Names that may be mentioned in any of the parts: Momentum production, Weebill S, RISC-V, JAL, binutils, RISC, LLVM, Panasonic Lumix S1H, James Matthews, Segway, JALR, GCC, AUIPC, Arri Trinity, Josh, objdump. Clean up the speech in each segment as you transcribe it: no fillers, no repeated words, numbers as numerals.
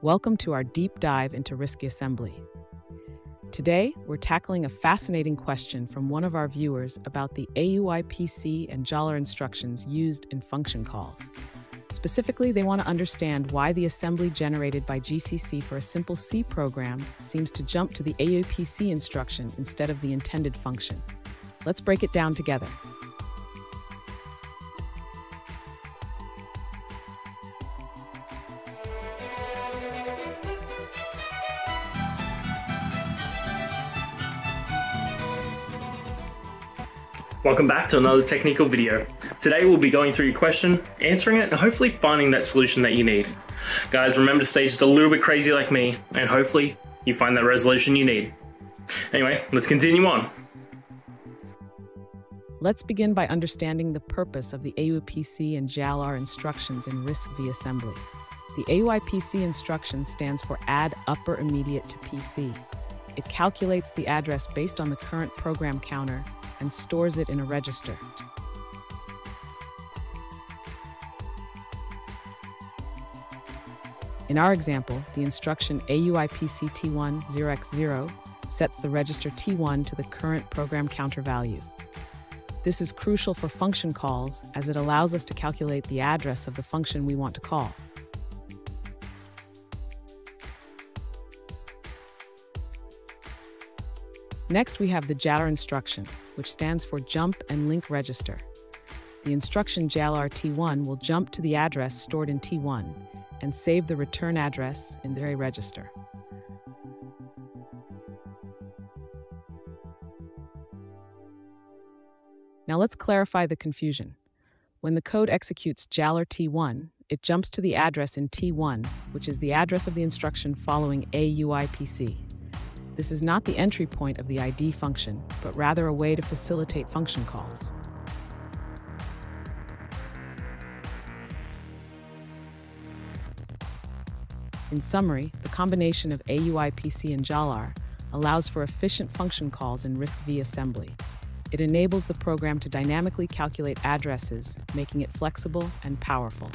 Welcome to our deep dive into RISC assembly. Today, we're tackling a fascinating question from one of our viewers about the AUIPC and JALR instructions used in function calls. Specifically, they want to understand why the assembly generated by GCC for a simple C program seems to jump to the AUIPC instruction instead of the intended function. Let's break it down together. Welcome back to another technical video. Today we'll be going through your question, answering it, and hopefully finding that solution that you need. Guys, remember to stay just a little bit crazy like me, and hopefully you find that resolution you need. Anyway, let's continue on. Let's begin by understanding the purpose of the AUIPC and JALR instructions in RISC-V assembly. The AUIPC instruction stands for Add Upper Immediate to PC. It calculates the address based on the current program counter and stores it in a register. In our example, the instruction AUIPC T10X0 sets the register T1 to the current program counter value. This is crucial for function calls as it allows us to calculate the address of the function we want to call. Next, we have the JALR instruction, which stands for Jump and Link Register. The instruction JALR T1 will jump to the address stored in T1 and save the return address in their register. Now let's clarify the confusion. When the code executes JALR T1, it jumps to the address in T1, which is the address of the instruction following AUIPC. This is not the entry point of the ID function, but rather a way to facilitate function calls. In summary, the combination of AUIPC and JALR allows for efficient function calls in RISC-V assembly. It enables the program to dynamically calculate addresses, making it flexible and powerful.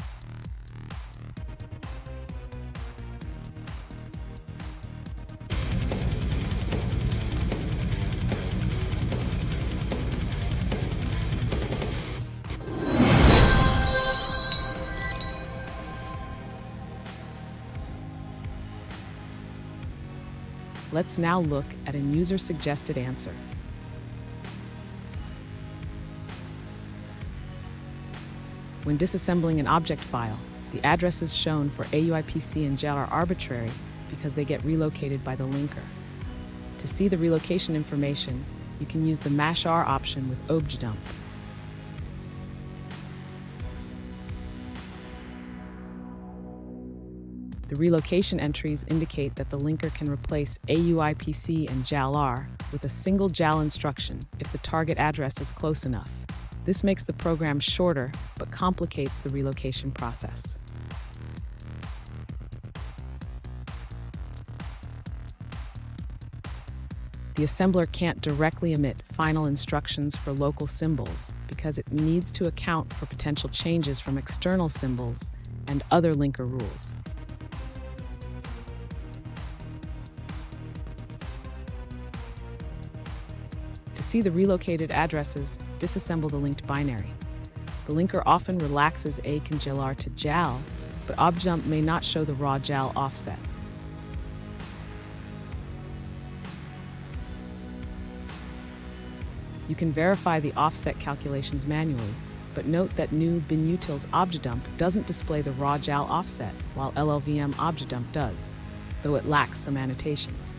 Let's now look at a user-suggested answer. When disassembling an object file, the addresses shown for AUIPC and JAL are arbitrary because they get relocated by the linker. To see the relocation information, you can use the -r option with objdump. The relocation entries indicate that the linker can replace AUIPC and JALR with a single JAL instruction if the target address is close enough. This makes the program shorter, but complicates the relocation process. The assembler can't directly emit final instructions for local symbols because it needs to account for potential changes from external symbols and other linker rules. To see the relocated addresses, disassemble the linked binary. The linker often relaxes AUIC and JALR to JAL, but objdump may not show the raw JAL offset. You can verify the offset calculations manually, but note that new binutils objdump doesn't display the raw JAL offset, while LLVM objdump does, though it lacks some annotations.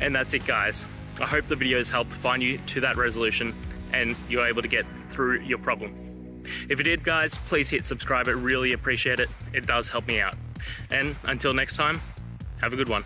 And that's it, guys. I hope the videos helped find you to that resolution and you're able to get through your problem. If you did, guys, please hit subscribe. I really appreciate it. It does help me out. And until next time, have a good one.